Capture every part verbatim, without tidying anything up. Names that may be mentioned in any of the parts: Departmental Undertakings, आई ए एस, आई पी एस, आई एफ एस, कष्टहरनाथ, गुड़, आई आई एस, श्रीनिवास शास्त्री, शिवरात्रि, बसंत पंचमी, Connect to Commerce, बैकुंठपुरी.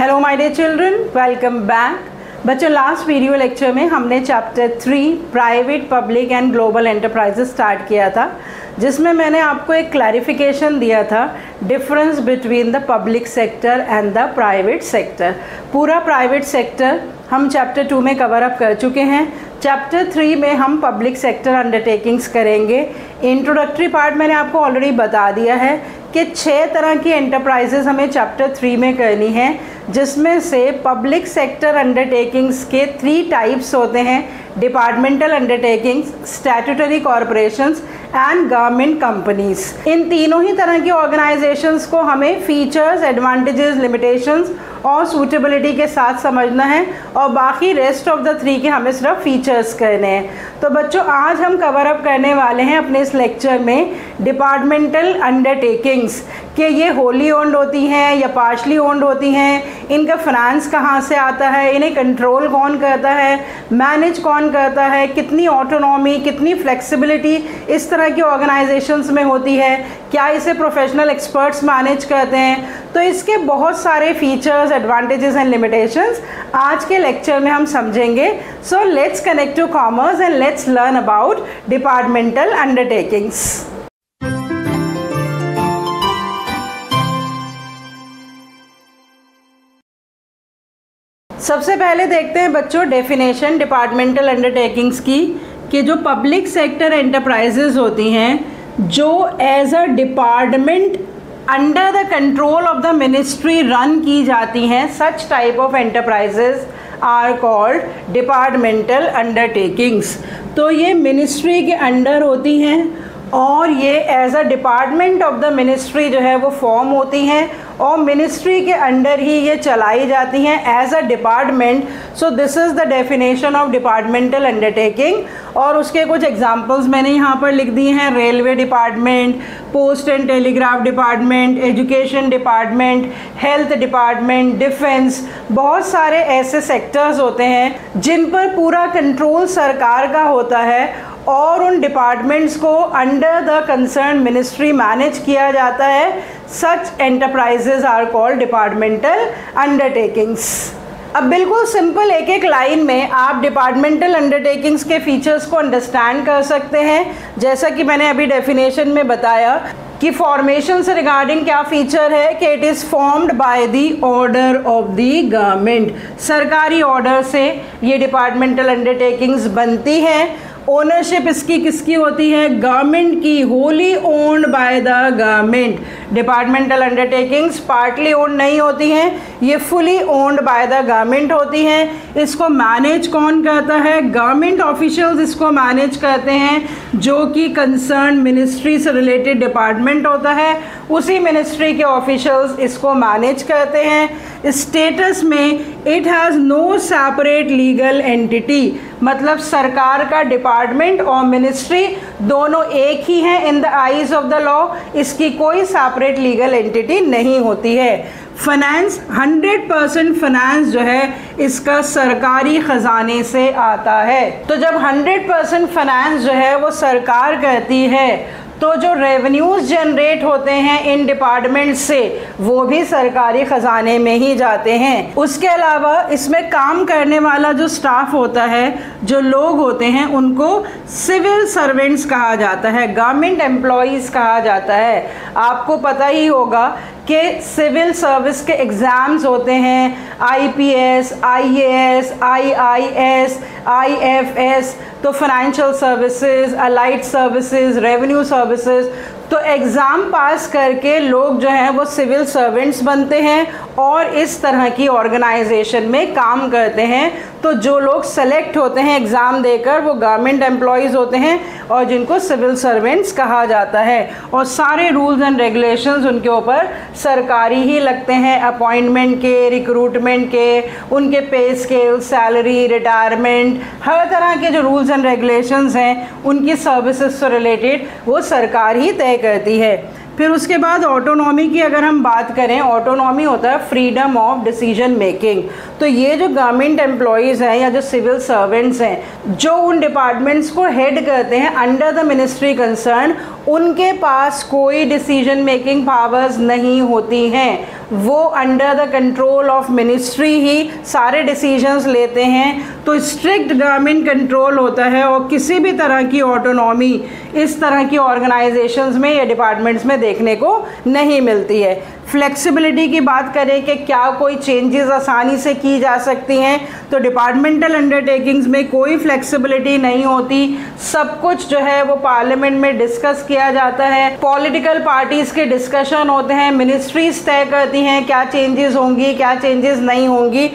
Hello my dear children, welcome back. बच्चों, last video lecture में हमने chapter three private public and global enterprises start किया था, जिसमें मैंने आपको एक क्लैरिफिकेशन दिया था difference between the public sector and the private sector. पूरा प्राइवेट सेक्टर हम चैप्टर टू में कवर अप कर चुके हैं। चैप्टर थ्री में हम पब्लिक सेक्टर अंडरटेकिंग्स करेंगे। इंट्रोडक्टरी पार्ट मैंने आपको ऑलरेडी बता दिया है कि छः तरह की एंटरप्राइजेज हमें चैप्टर थ्री में करनी है, जिसमें से पब्लिक सेक्टर अंडरटेकिंग्स के थ्री टाइप्स होते हैं: departmental undertakings, statutory corporations and government companies. इन तीनों ही तरह की ऑर्गेनाइजेशंस को हमें फीचर्स, एडवांटेजेस, लिमिटेशंस और सूटेबिलिटी के साथ समझना है, और बाकी रेस्ट ऑफ द थ्री के हमें सिर्फ फीचर्स करने हैं। तो बच्चों, आज हम कवर अप करने वाले हैं अपने इस लेक्चर में डिपार्टमेंटल अंडरटेकिंग्स, कि ये होली ओन्ड होती हैं या पार्शली ओन्ड होती हैं, इनका फाइनेंस कहाँ से आता है, इन्हें कंट्रोल कौन करता है, मैनेज कौन करता है, कितनी ऑटोनॉमी, कितनी फ्लेक्सिबिलिटी इस तरह की ऑर्गेनाइजेशंस में होती है, क्या इसे प्रोफेशनल एक्सपर्ट्स मैनेज करते हैं। तो इसके बहुत सारे फीचर्स, एडवांटेजेस एंड लिमिटेशंस आज के लेक्चर में हम समझेंगे। So let's connect to commerce and let's learn about departmental undertakings. सबसे पहले देखते हैं बच्चों डेफिनेशन डिपार्टमेंटल अंडरटेकिंग्स की, कि जो पब्लिक सेक्टर एंटरप्राइजेज होती हैं जो as a department under the control of the ministry run की जाती हैं, such type of enterprises are called departmental undertakings. तो ये मिनिस्ट्री के अंडर होती हैं और ये as a department of the ministry जो है वो फॉर्म होती हैं, और मिनिस्ट्री के अंडर ही ये चलाई जाती हैं as a department. So this is the definition of departmental undertaking. और उसके कुछ एग्जांपल्स मैंने यहाँ पर लिख दिए हैं: railway department, post and telegraph department, education department, health department, defence. बहुत सारे ऐसे सेक्टर्स होते हैं जिन पर पूरा कंट्रोल सरकार का होता है, और उन डिपार्टमेंट्स को under the concern ministry manage किया जाता है। Such enterprises are called departmental undertakings. अब बिल्कुल सिंपल एक एक लाइन में आप डिपार्टमेंटल अंडरटेकिंग्स के फीचर्स को अंडरस्टैंड कर सकते हैं। जैसा कि मैंने अभी डेफिनेशन में बताया कि फॉर्मेशन से रिगार्डिंग क्या फीचर है, कि it is formed by the order of the government. सरकारी ऑर्डर से ये डिपार्टमेंटल अंडरटेकिंग्स बनती हैं। ओनरशिप इसकी किसकी होती है? गवर्नमेंट की। Wholly owned by the government. Departmental undertakings partly owned नहीं होती हैं, ये fully owned by the government होती हैं। इसको मैनेज कौन करता है? गवर्नमेंट ऑफिशियल्स इसको मैनेज करते हैं, जो कि कंसर्न मिनिस्ट्री से रिलेटेड डिपार्टमेंट होता है, उसी मिनिस्ट्री के ऑफिशियल्स इसको मैनेज करते हैं। स्टेटस में it has no separate legal entity, मतलब सरकार का डिपार्टमेंट और मिनिस्ट्री दोनों एक ही हैं in the eyes of the law, इसकी कोई सेपरेट लीगल एंटिटी नहीं होती है। फाइनेंस, हंड्रेड परसेंट फाइनेंस जो है इसका सरकारी ख़जाने से आता है। तो जब हंड्रेड परसेंट फाइनेंस जो है वो सरकार करती है, तो जो रेवेन्यूज़ जनरेट होते हैं इन डिपार्टमेंट से वो भी सरकारी ख़जाने में ही जाते हैं। उसके अलावा इसमें काम करने वाला जो स्टाफ होता है, जो लोग होते हैं, उनको सिविल सर्वेंट्स कहा जाता है, गवर्नमेंट एम्प्लॉयज़ कहा जाता है। आपको पता ही होगा के सिविल सर्विस के एग्ज़ाम्स होते हैं, आई पी एस, आई ए एस, आई आई एस, आई एफ एस, तो financial services, allied services, revenue services. तो एग्ज़ाम पास करके लोग जो हैं वो सिविल सर्वेंट्स बनते हैं और इस तरह की ऑर्गेनाइजेशन में काम करते हैं। तो जो लोग सेलेक्ट होते हैं एग्ज़ाम देकर वो गवर्नमेंट एम्प्लॉयज़ होते हैं, और जिनको सिविल सर्वेंट्स कहा जाता है, और सारे रूल्स एंड रेगुलेशंस उनके ऊपर सरकारी ही लगते हैं, अपॉइंटमेंट के, रिक्रूटमेंट के, उनके पे स्केल, सैलरी, रिटायरमेंट, हर तरह के जो रूल्स एंड रेगुलेशंस हैं उनकी सर्विसेज से रिलेटेड वो सरकार ही तय करती है। फिर उसके बाद ऑटोनॉमी की अगर हम बात करें, ऑटोनॉमी होता है फ्रीडम ऑफ डिसीजन मेकिंग। तो ये जो गवर्नमेंट एम्प्लॉयज़ हैं या जो सिविल सर्वेंट्स हैं जो उन डिपार्टमेंट्स को हेड करते हैं अंडर द मिनिस्ट्री कंसर्न, उनके पास कोई डिसीजन मेकिंग पावर्स नहीं होती हैं, वो under the control of ministry ही सारे डिसीजंस लेते हैं। तो स्ट्रिक्ट गवर्नमेंट कंट्रोल होता है और किसी भी तरह की ऑटोनॉमी इस तरह की ऑर्गेनाइजेशंस में या डिपार्टमेंट्स में देखने को नहीं मिलती है। फ्लेक्सिबिलिटी की बात करें कि क्या कोई चेंजेस आसानी से की जा सकती हैं, तो डिपार्टमेंटल अंडरटेकिंग्स में कोई फ्लेक्सिबिलिटी नहीं होती। सब कुछ जो है वो पार्लियामेंट में डिस्कस किया जाता है, पॉलिटिकल पार्टीज़ के डिस्कशन होते हैं, मिनिस्ट्रीज तय करती हैं क्या चेंजेस होंगी क्या चेंजेस नहीं होंगी।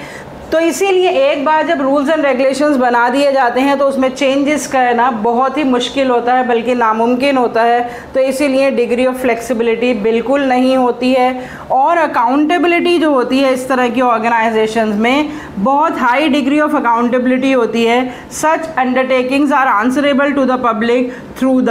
तो इसीलिए एक बार जब रूल्स एंड रेगुलेशंस बना दिए जाते हैं तो उसमें चेंजेस करना बहुत ही मुश्किल होता है, बल्कि नामुमकिन होता है। तो इसीलिए डिग्री ऑफ फ्लेक्सिबिलिटी बिल्कुल नहीं होती है। और अकाउंटेबिलिटी जो होती है इस तरह की ऑर्गेनाइजेशंस में बहुत हाई डिग्री ऑफ अकाउंटेबिलिटी होती है। Such undertakings are answerable to the public through the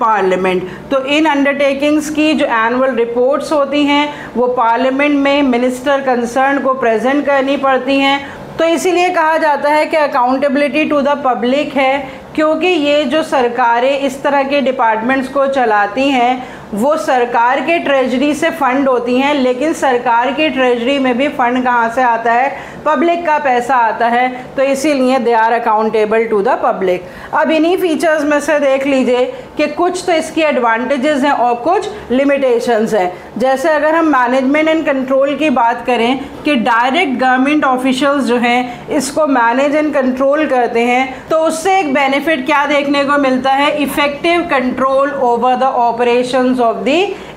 parliament. तो इन अंडरटेकिंग्स की जो एनुअल रिपोर्ट्स होती हैं वो पार्लियामेंट में मिनिस्टर कंसर्न को प्रेजेंट करनी पड़ती हैं। तो इसीलिए कहा जाता है कि अकाउंटेबिलिटी टू द पब्लिक है, क्योंकि ये जो सरकारें इस तरह के डिपार्टमेंट्स को चलाती हैं वो सरकार के ट्रेजरी से फ़ंड होती हैं, लेकिन सरकार के ट्रेजरी में भी फ़ंड कहाँ से आता है, पब्लिक का पैसा आता है। तो इसीलिए they are accountable to the public. अब इन्हीं फीचर्स में से देख लीजिए कि कुछ तो इसकी एडवांटेजेस हैं और कुछ लिमिटेशंस हैं। जैसे अगर हम मैनेजमेंट एंड कंट्रोल की बात करें कि डायरेक्ट गवर्नमेंट ऑफिशल्स जो हैं इसको मैनेज एंड कंट्रोल करते हैं, तो उससे एक बेनिफिट क्या देखने को मिलता है, effective control over the operation of the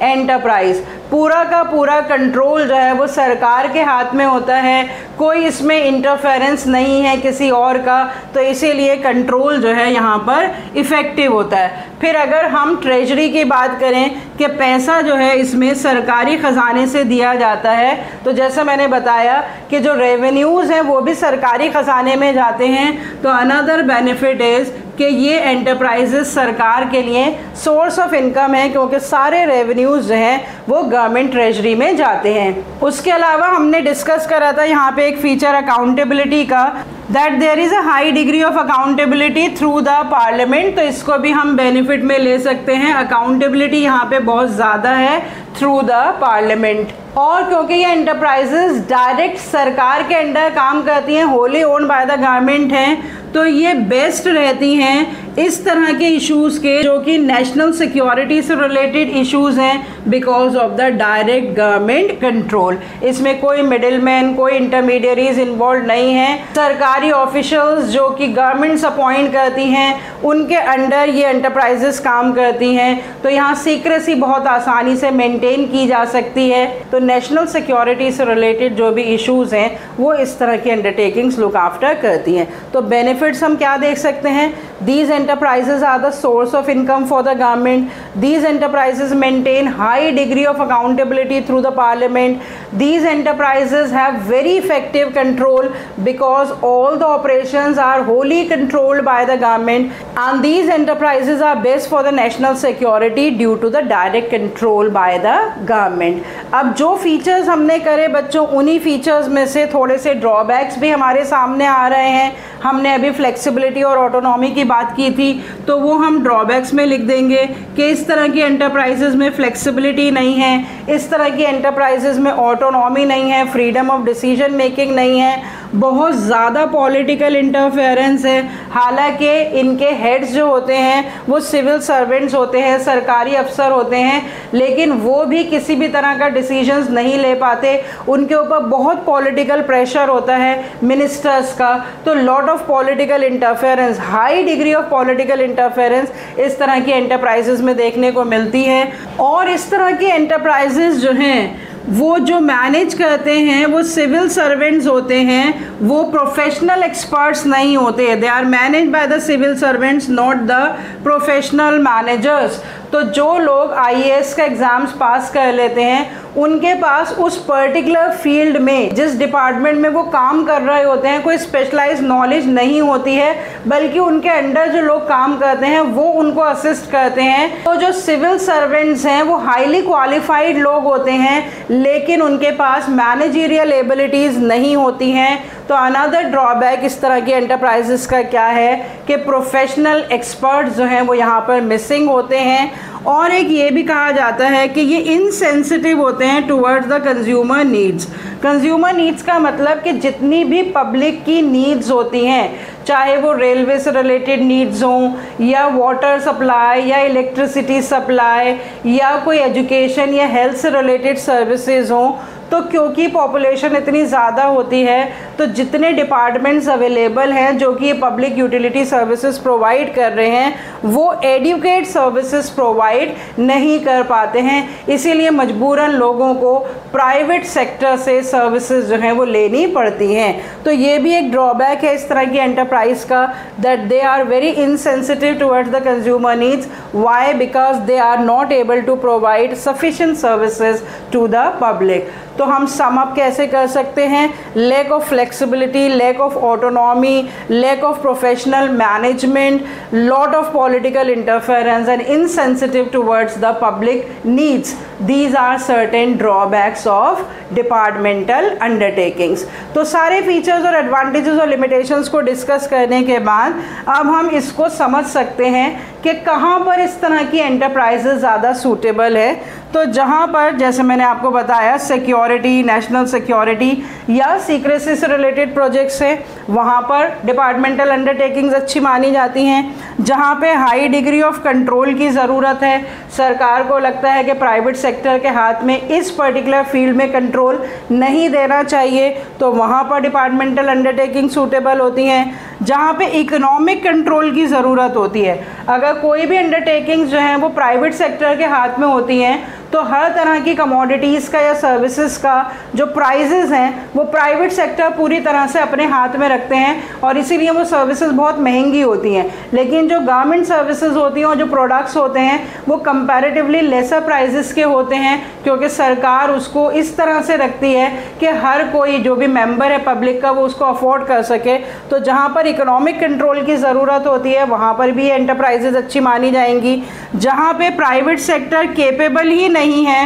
enterprise. पूरा का पूरा कंट्रोल जो है वो सरकार के हाथ में होता है, कोई इसमें इंटरफेरेंस नहीं है किसी और का। तो इसीलिए कंट्रोल जो है यहाँ पर इफ़ेक्टिव होता है। फिर अगर हम ट्रेजरी की बात करें कि पैसा जो है इसमें सरकारी ख़जाने से दिया जाता है, तो जैसा मैंने बताया कि जो रेवेन्यूज़ हैं वो भी सरकारी ख़जाने में जाते हैं। तो अनदर बेनिफिट इज़ कि ये एंटरप्राइजेस सरकार के लिए सोर्स ऑफ इनकम है, क्योंकि सारे रेवेन्यूज़ जो हैं वो गवर्नमेंट ट्रेजरी में जाते हैं। उसके अलावा हमने डिस्कस करा था यहाँ पे एक फ़ीचर अकाउंटेबिलिटी का, that there is a high degree of accountability through the parliament. तो इसको भी हम बेनिफिट में ले सकते हैं, अकाउंटेबिलिटी यहाँ पे बहुत ज़्यादा है थ्रू द पार्लियामेंट। और क्योंकि ये एंटरप्राइजेस डायरेक्ट सरकार के अंडर काम करती हैं, wholly owned by the government हैं, तो ये बेस्ट रहती हैं इस तरह के इश्यूज़ के जो कि नेशनल सिक्योरिटी से रिलेटेड इश्यूज़ हैं, because of the direct government control. इसमें कोई मिडिलमैन कोई इंटरमीडियरीज इन्वॉल्व नहीं है। सरकारी ऑफिशल्स जो कि गवर्नमेंट्स अपॉइंट करती हैं उनके अंडर ये एंटरप्राइजेस काम करती हैं। तो यहाँ सीक्रेसी बहुत आसानी से मेंटेन की जा सकती है। तो नेशनल सिक्योरिटी से रिलेटेड जो भी इश्यूज़ हैं वो इस तरह की अंडरटेकिंग्स लुक आफ्टर करती हैं। तो बेनिफिट्स हम क्या देख सकते हैं, these enterprises are the source of income for the government, these enterprises maintain high degree of accountability through the parliament, these enterprises have very effective control because all the operations are wholly controlled by the government, and these enterprises are best for the national security due to the direct control by the government. अब जो features हमने करे बच्चों, उन्हीं features में से थोड़े से ड्रॉबैक्स भी हमारे सामने आ रहे हैं। हमने अभी फ्लेक्सिबिलिटी और ऑटोनॉमी की बात की थी, तो वो हम ड्रॉबैक्स में लिख देंगे कि इस तरह की एंटरप्राइजेज में फ्लेक्सिबिलिटी नहीं है, इस तरह की एंटरप्राइजेज में ऑटोनॉमी नहीं है, फ्रीडम ऑफ डिसीजन मेकिंग नहीं है, बहुत ज़्यादा पॉलिटिकल इंटरफेरेंस है। हालांकि इनके हेड्स जो होते हैं वो सिविल सर्वेंट्स होते हैं, सरकारी अफसर होते हैं, लेकिन वो भी किसी भी तरह का डिसीजंस नहीं ले पाते, उनके ऊपर बहुत पॉलिटिकल प्रेशर होता है मिनिस्टर्स का। तो lot of political interference, high degree of political interference इस तरह की एंटरप्राइजेज में देखने को मिलती है। और इस तरह की एंटरप्राइजेज जो हैं वो जो मैनेज करते हैं वो सिविल सर्वेंट्स होते हैं, वो प्रोफेशनल एक्सपर्ट्स नहीं होते, they are manage by the civil servants not the professional managers. तो जो लोग आई ए एस का एग्ज़ाम्स पास कर लेते हैं उनके पास उस पर्टिकुलर फील्ड में जिस डिपार्टमेंट में वो काम कर रहे होते हैं कोई स्पेशलाइज्ड नॉलेज नहीं होती है, बल्कि उनके अंडर जो लोग काम करते हैं वो उनको असिस्ट करते हैं। तो जो सिविल सर्वेंट्स हैं वो हाईली क्वालिफाइड लोग होते हैं, लेकिन उनके पास मैनेजरियल एबिलिटीज़ नहीं होती हैं। तो अनदर ड्रॉबैक इस तरह की एंटरप्राइजेस का क्या है कि प्रोफेशनल एक्सपर्ट्स जो हैं वो यहाँ पर मिसिंग होते हैं। और एक ये भी कहा जाता है कि ये इनसेंसिटिव होते हैं towards the consumer needs. Consumer needs का मतलब कि जितनी भी पब्लिक की नीड्स होती हैं, चाहे वो रेलवे से रिलेटेड नीड्स हों या वाटर सप्लाई या इलेक्ट्रिसिटी सप्लाई या कोई एजुकेशन या हेल्थ से रिलेटेड सर्विसेज हों, तो क्योंकि पॉपुलेशन इतनी ज़्यादा होती है तो जितने डिपार्टमेंट्स अवेलेबल हैं जो कि ये पब्लिक यूटिलिटी सर्विसेज प्रोवाइड कर रहे हैं वो एडुकेट सर्विसेज प्रोवाइड नहीं कर पाते हैं, इसीलिए मजबूरन लोगों को प्राइवेट सेक्टर से सर्विसेज जो हैं वो लेनी पड़ती हैं। तो ये भी एक ड्रॉबैक है इस तरह की एंटरप्राइज का, that they are very insensitive towards the consumer needs. Why? Because they are not able to provide sufficient services to the public. तो हम सम अप कैसे कर सकते हैं? Lack of flexibility, lack of autonomy, lack of professional management, lot of political interference and insensitive towards the public needs. These are certain drawbacks of departmental undertakings. तो सारे features और advantages और limitations को discuss करने के बाद अब हम इसको समझ सकते हैं कि कहाँ पर इस तरह की एंटरप्राइजेज ज़्यादा सूटेबल है। तो जहाँ पर, जैसे मैंने आपको बताया, सिक्योरिटी, नेशनल सिक्योरिटी या सीक्रेसी से रिलेटेड प्रोजेक्ट्स हैं, वहाँ पर डिपार्टमेंटल अंडरटेकिंग्स अच्छी मानी जाती हैं। जहाँ पे हाई डिग्री ऑफ कंट्रोल की ज़रूरत है, सरकार को लगता है कि प्राइवेट सेक्टर के हाथ में इस पर्टिकुलर फील्ड में कंट्रोल नहीं देना चाहिए, तो वहाँ पर डिपार्टमेंटल अंडरटेकिंग सूटेबल होती हैं। जहाँ पे इकोनॉमिक कंट्रोल की ज़रूरत होती है, अगर कोई भी अंडरटेकिंग्स जो हैं वो प्राइवेट सेक्टर के हाथ में होती हैं तो हर तरह की कमोडिटीज़ का या सर्विसेज का जो प्राइजेज़ हैं वो प्राइवेट सेक्टर पूरी तरह से अपने हाथ में रखते हैं और इसीलिए वो सर्विसेज बहुत महंगी होती हैं। लेकिन जो गारमेंट सर्विसेज होती हैं और जो प्रोडक्ट्स होते हैं वो कंपैरेटिवली लेसर प्राइजेस के होते हैं, क्योंकि सरकार उसको इस तरह से रखती है कि हर कोई जो भी मेम्बर है पब्लिक का वो उसको अफोर्ड कर सके। तो जहाँ पर इकोनॉमिक कंट्रोल की ज़रूरत होती है वहाँ पर भी एंटरप्राइजेज अच्छी मानी जाएंगी। जहाँ पे प्राइवेट सेक्टर केपेबल ही नहीं है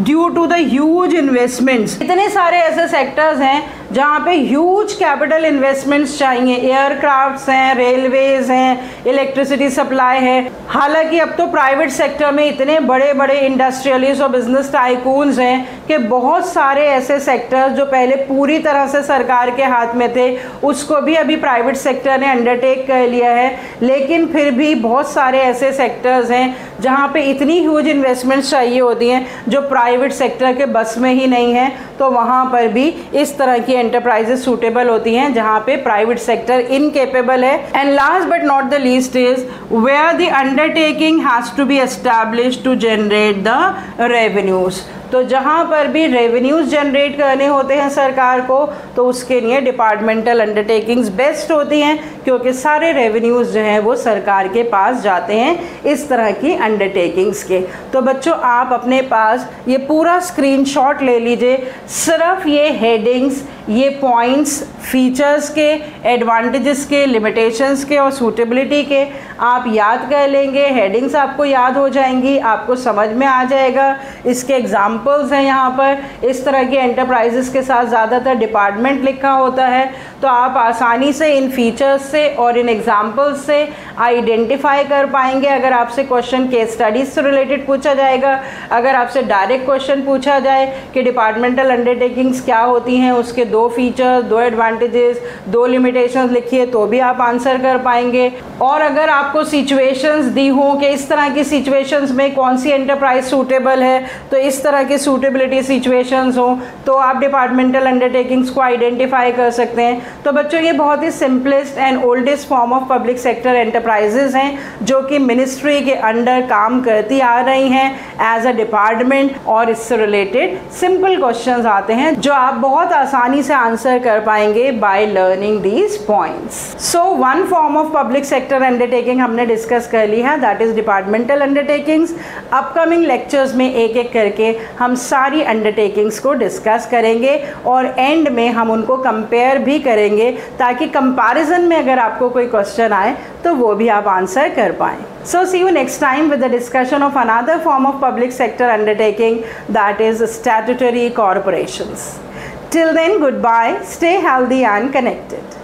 due to the huge investments, इतने सारे ऐसे सेक्टर्स हैं जहाँ पे ह्यूज कैपिटल इन्वेस्टमेंट्स चाहिए, एयरक्राफ्ट्स हैं, रेलवेज़ हैं, इलेक्ट्रिसिटी सप्लाई है। हालांकि अब तो प्राइवेट सेक्टर में इतने बड़े बड़े इंडस्ट्रियलिस्ट और बिजनेस टाइकून्स हैं कि बहुत सारे ऐसे सेक्टर्स जो पहले पूरी तरह से सरकार के हाथ में थे उसको भी अभी प्राइवेट सेक्टर ने अंडरटेक कर लिया है। लेकिन फिर भी बहुत सारे ऐसे सेक्टर्स हैं जहाँ पे इतनी ह्यूज इन्वेस्टमेंट्स चाहिए होती हैं जो प्राइवेट सेक्टर के बस में ही नहीं है, तो वहाँ पर भी इस तरह की एंटरप्राइजेस सूटेबल होती हैं जहाँ पे प्राइवेट सेक्टर इनकेपेबल है। And last but not the least is where the undertaking has to be established to generate the revenues. तो जहाँ पर भी रेवेन्यूज़ जनरेट करने होते हैं सरकार को, तो उसके लिए डिपार्टमेंटल अंडरटेकिंग्स बेस्ट होती हैं, क्योंकि सारे रेवेन्यूज़ जो हैं वो सरकार के पास जाते हैं इस तरह की अंडरटेकिंग्स के। तो बच्चों, आप अपने पास ये पूरा स्क्रीनशॉट ले लीजिए, सिर्फ ये हेडिंग्स, ये पॉइंट्स फीचर्स के, एडवांटेजेस के, लिमिटेशंस के और सूटेबिलिटी के आप याद कर लेंगे। हेडिंग्स आपको याद हो जाएंगी, आपको समझ में आ जाएगा। इसके एग्जांपल्स हैं, यहाँ पर इस तरह के एंटरप्राइजेस के साथ ज़्यादातर डिपार्टमेंट लिखा होता है, तो आप आसानी से इन फीचर्स से और इन एग्जांपल्स से आइडेंटिफाई कर पाएंगे। अगर आपसे क्वेश्चन केस स्टडीज़ से रिलेटेड पूछा जाएगा, अगर आपसे डायरेक्ट क्वेश्चन पूछा जाए कि डिपार्टमेंटल अंडरटेकिंग्स क्या होती हैं, उसके दो फीचर्स, दो एडवांटेजेस, दो लिमिटेशंस लिखिए, तो भी आप आंसर कर पाएंगे। और अगर आपको सिचुएशंस दी हों कि इस तरह की सिचुएशंस में कौन सी एंटरप्राइज सूटेबल है, तो इस तरह की सूटेबिलिटी सिचुएशंस हों तो आप डिपार्टमेंटल अंडरटेकिंग्स को आइडेंटिफाई कर सकते हैं। तो बच्चों, ये बहुत ही simplest and oldest form of public sector enterprises हैं जो कि मिनिस्ट्री के अंडर काम करती आ रही हैं एज अ डिपार्टमेंट, और इससे रिलेटेड सिंपल क्वेश्चंस आते हैं जो आप बहुत आसानी से आंसर कर पाएंगे by learning these points. So one form of public sector undertaking हमने डिस्कस कर ली है, that is departmental undertakings. Upcoming lectures में एक एक करके हम सारी अंडरटेकिंग्स को डिस्कस करेंगे और एंड में हम उनको कंपेयर भी करेंगे, ताकि कंपैरिजन में अगर आपको कोई क्वेश्चन आए तो वो भी आप आंसर कर पाएँ। So see you next time with the discussion of another form of public sector undertaking, that is statutory corporations. Till then, goodbye, stay healthy and connected.